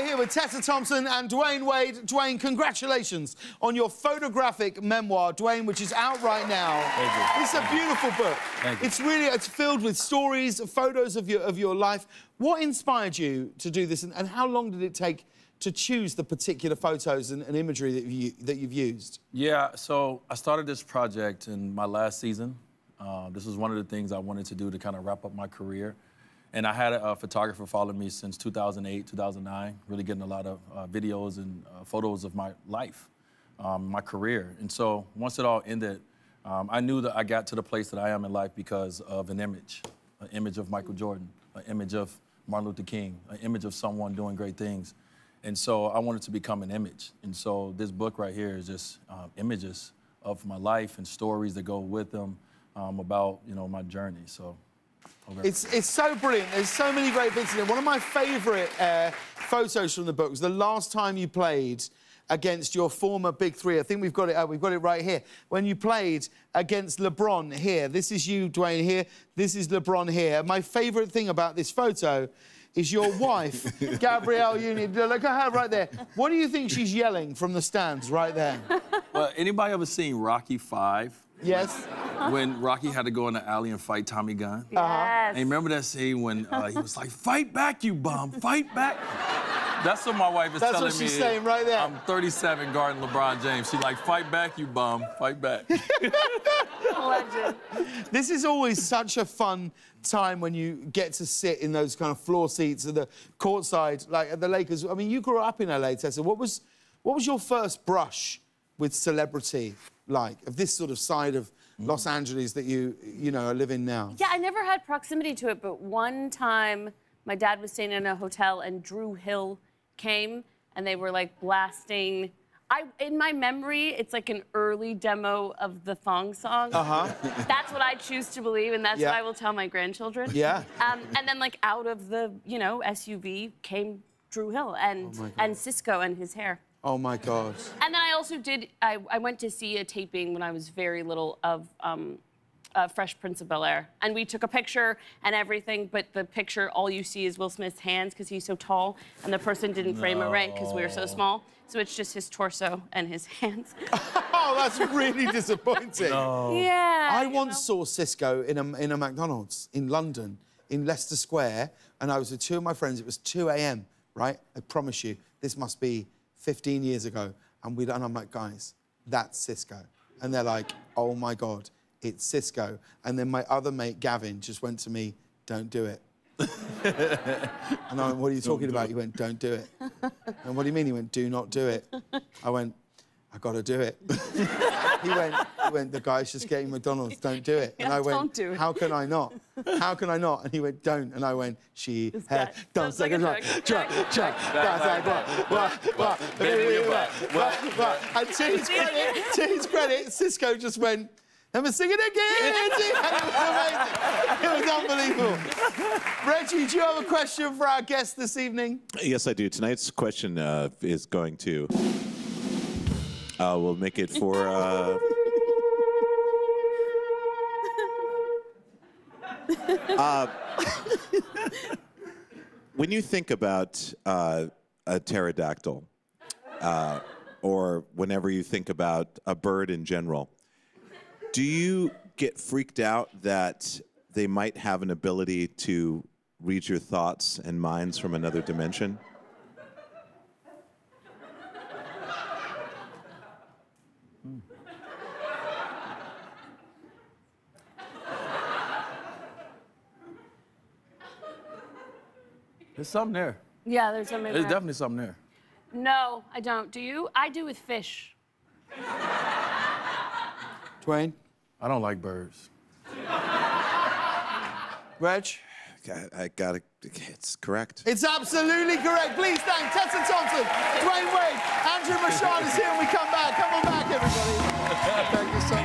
We're here with Tessa Thompson and Dwyane Wade. Dwyane, congratulations on your photographic memoir, Dwyane, which is out right now. Thank you. It's a beautiful book. Thank you. It's really, it's filled with stories, photos of your life. What inspired you to do this, and how long did it take to choose the particular photos and imagery that you've used? Yeah, so I started this project in my last season. This was one of the things I wanted to do to kind of wrap up my career. And I had a photographer follow me since 2008, 2009, really getting a lot of videos and photos of my life, my career. And so once it all ended, I knew that I got to the place that I am in life because of an image of Michael Jordan, an image of Martin Luther King, an image of someone doing great things. And so I wanted to become an image. And so this book right here is just images of my life and stories that go with them about, you know, my journey. So. It's so brilliant. There's so many great bits in it. One of my favourite photos from the book was the last time you played against your former Big Three. I think we've got it right here. When you played against LeBron here. This is you, Dwyane, here. This is LeBron here. My favourite thing about this photo is your wife, Gabrielle Union. Look at her right there. What do you think she's yelling from the stands right there? Well, anybody ever seen Rocky Five? Yes. When Rocky had to go in the alley and fight Tommy Gunn. Yes. And remember that scene when he was like, "Fight back, you bum, fight back." That's what my wife is telling me. That's what she's saying right there. I'm 37 guarding LeBron James. She's like, "Fight back, you bum, fight back." Legend. This is always such a fun time when you get to sit in those kind of floor seats at the courtside, like at the Lakers. I mean, you grew up in LA, Tessa. What was your first brush with celebrity like, of this sort of side of Los Angeles that you know, are living now? Yeah, I never had proximity to it, but one time my dad was staying in a hotel and Dru Hill came and they were like blasting. In my memory, it's like an early demo of the thong song. That's what I choose to believe, and that's what I will tell my grandchildren. Yeah. And then like out of the, you know, SUV came Dru Hill and Sisqó and his hair. Oh, my God. And then I also did... I went to see a taping when I was very little of Fresh Prince of Bel Air. And we took a picture and everything, but the picture, all you see is Will Smith's hands because he's so tall, and the person didn't frame it right because we were so small. So it's just his torso and his hands. Oh, that's really disappointing. No. Yeah. I once saw Sisqó in a McDonald's in London, in Leicester Square, and I was with two of my friends. It was 2 a.m., right? I promise you, this must be 15 years ago, and I'm like, guys, that's Sisqó. And they're like, oh my God, it's Sisqó. And then my other mate, Gavin, just went to me, don't do it. And I went, what are you talking about? He went, don't do it. And what do you mean? He went, do not do it. I went, I gotta do it. He went, the guy's just getting McDonald's, don't do it. And I went, how can I not? How can I not? And he went, don't. And I went, she had done second track. And to his credit, Sisqó just went, never sing it again. It was amazing. It was unbelievable. Reggie, do you have a question for our guest this evening? Yes, I do. Tonight's question is going to... we'll make it for... when you think about a pterodactyl, or whenever you think about a bird in general, do you get freaked out that they might have an ability to read your thoughts and minds from another dimension? There's something there. Yeah, there's something there. There's definitely something there. No, I don't. Do you? I do with fish. Dwyane? I don't like birds. Reg? I gotta... It's correct. It's absolutely correct. Please thank Tessa Thompson, Dwyane Wade, Andrew Mershon is here when we come back. Come on back, everybody. Thank you so much.